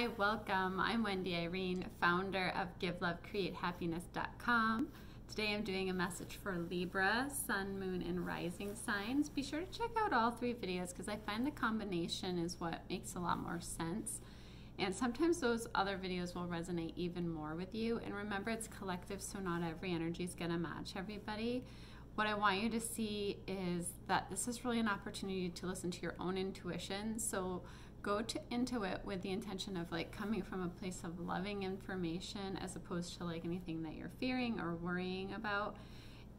Hi, welcome. I'm Wendy Irene, founder of GiveLoveCreateHappiness.com. Today I'm doing a message for Libra, Sun, Moon, and Rising signs. Be sure to check out all three videos because I find the combination is what makes a lot more sense. And sometimes those other videos will resonate even more with you. And remember, it's collective, so not every energy is going to match everybody. What I want you to see is that this is really an opportunity to listen to your own intuition. So go into it with the intention of like coming from a place of loving information as opposed to like anything that you're fearing or worrying about.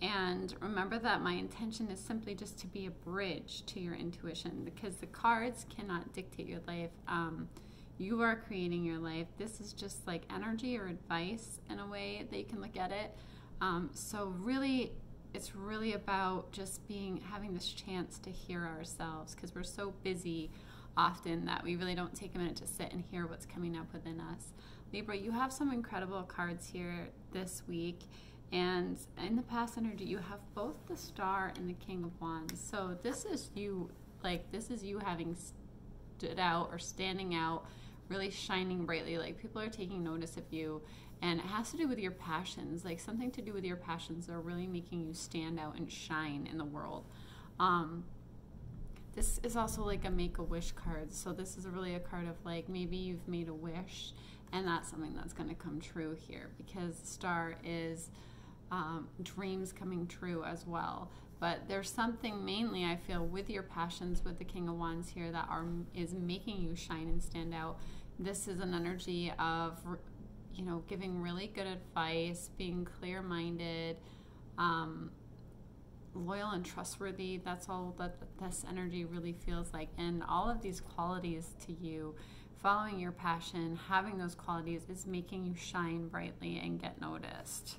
And remember that my intention is simply just to be a bridge to your intuition, because the cards cannot dictate your life. You are creating your life. This is just like energy or advice in a way that you can look at it. So really, it's really about just having this chance to hear ourselves, because we're so busy often that we really don't take a minute to sit and hear what's coming up within us. Libra, you have some incredible cards here this week, and in the past energy you have both the Star and the King of Wands. So this is you, like this is you having stood out or standing out, really shining brightly, like people are taking notice of you. And it has to do with your passions, like something to do with your passions that are really making you stand out and shine in the world. This is also like a make-a-wish card, so this is really a card of like maybe you've made a wish and that's something that's going to come true here, because Star is dreams coming true as well. But there's something mainly I feel with your passions with the King of Wands here that is making you shine and stand out. This is an energy of, you know, giving really good advice, being clear-minded, loyal and trustworthy. That's all that this energy really feels like. And all of these qualities to you, following your passion, having those qualities is making you shine brightly and get noticed.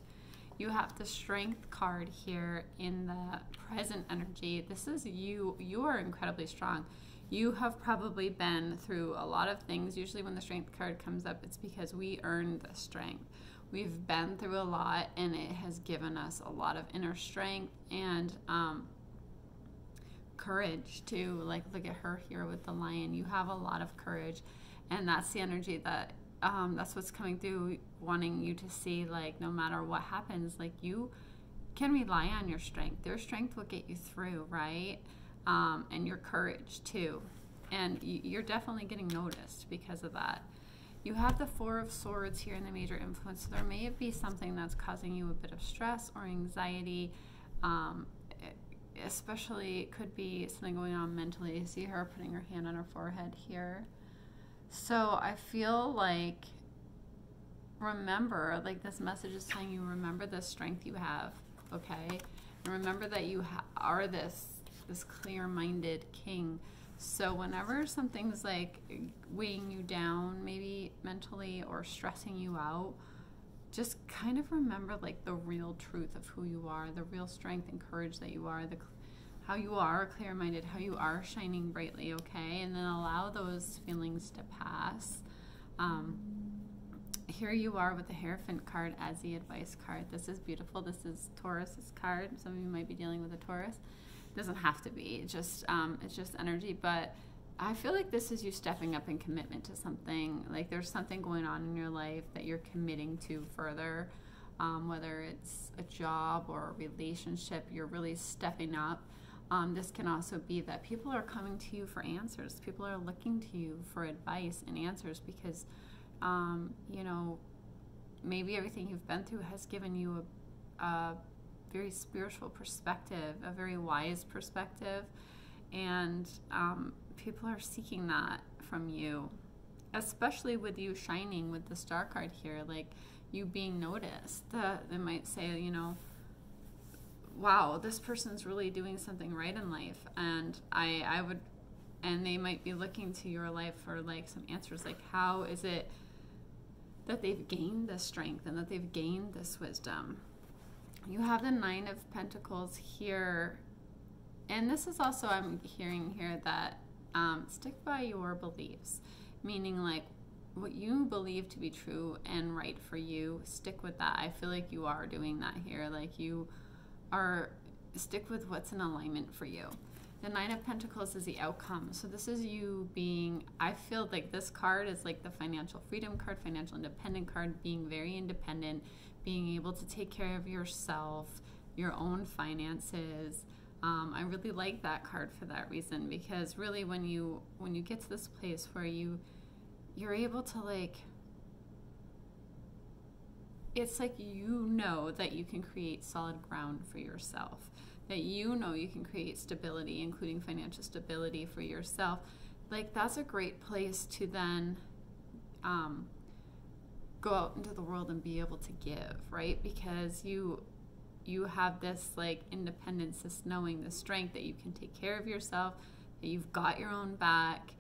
You have the Strength card here in the present energy. This is you. You are incredibly strong. You have probably been through a lot of things. Usually when the Strength card comes up, it's because we earned the strength. We've been through a lot, and it has given us a lot of inner strength and courage too. Like look at her here with the lion. You have a lot of courage, and that's the energy that that's what's coming through, wanting you to see like no matter what happens, like you can rely on your strength. Their strength will get you through, right? And your courage too, and you're definitely getting noticed because of that. You have the Four of Swords here in the major influence, so there may be something that's causing you a bit of stress or anxiety. Especially it could be something going on mentally. You see her putting her hand on her forehead here. So I feel like, remember, like this message is telling you, remember the strength you have, okay? And remember that you are this clear-minded king. So whenever something's like weighing you down, maybe mentally, or stressing you out, just kind of remember like the real truth of who you are, the real strength and courage that you are, how you are clear-minded, how you are shining brightly, okay? And then allow those feelings to pass. Here you are with the Hierophant card as the advice card. This is beautiful. This is Taurus's card. Some of you might be dealing with a Taurus. Doesn't have to be, it's just energy, but I feel like this is you stepping up in commitment to something. Like there's something going on in your life that you're committing to further, whether it's a job or a relationship, you're really stepping up. This can also be that people are coming to you for answers. People are looking to you for advice and answers, because you know, maybe everything you've been through has given you a very spiritual perspective, a very wise perspective, and people are seeking that from you, especially with you shining with the Star card here, like you being noticed. They might say, you know, wow, this person's really doing something right in life, and and they might be looking to your life for like some answers, like how is it that they've gained this strength and that they've gained this wisdom. You have the Nine of Pentacles here, and this is also, I'm hearing here that stick by your beliefs, meaning like what you believe to be true and right for you, stick with that. I feel like you are doing that here, like you are, stick with what's in alignment for you. The Nine of Pentacles is the outcome. So this is you being, I feel like this card is like the financial freedom card, financial independent card, being very independent, being able to take care of yourself, your own finances. I really like that card for that reason, because really when you get to this place where you're able to, like, it's like you know that you can create solid ground for yourself, that you know you can create stability, including financial stability for yourself. Like, that's a great place to then go out into the world and be able to give, right? Because you have this, like, independence, this knowing, the strength that you can take care of yourself, that you've got your own back,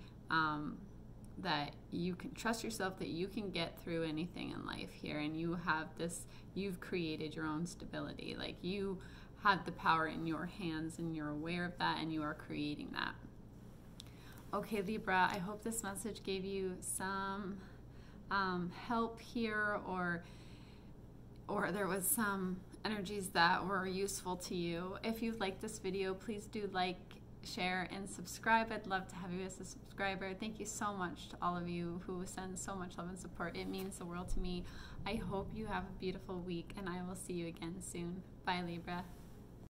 that you can trust yourself, that you can get through anything in life here. And you have this, you've created your own stability. Like, you have the power in your hands and you're aware of that and you are creating that. Okay, Libra, I hope this message gave you some help here, or there was some energies that were useful to you. If you liked this video, please do like, share, and subscribe. I'd love to have you as a subscriber. Thank you so much to all of you who send so much love and support. It means the world to me. I hope you have a beautiful week, and I will see you again soon. Bye, Libra.